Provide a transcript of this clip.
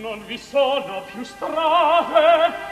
Non vi sono più strade.